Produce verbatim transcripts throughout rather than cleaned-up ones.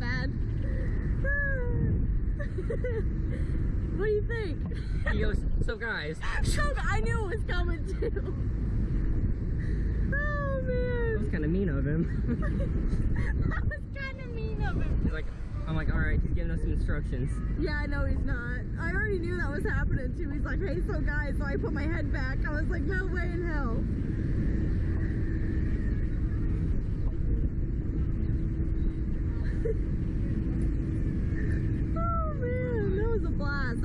that bad. What do you think? He goes, so guys. So I knew it was coming too. Oh man. That was kind of mean of him. That was kind of mean of him. He's like, I'm like, all right, he's giving us some instructions. Yeah, I know he's not. I already knew that was happening too. He's like, hey, so guys. So I put my head back. I was like, no way in hell.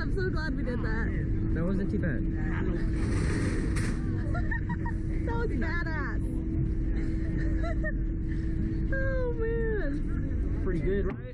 I'm so glad we did that. That wasn't too bad. That was badass. Oh man. Pretty good, right?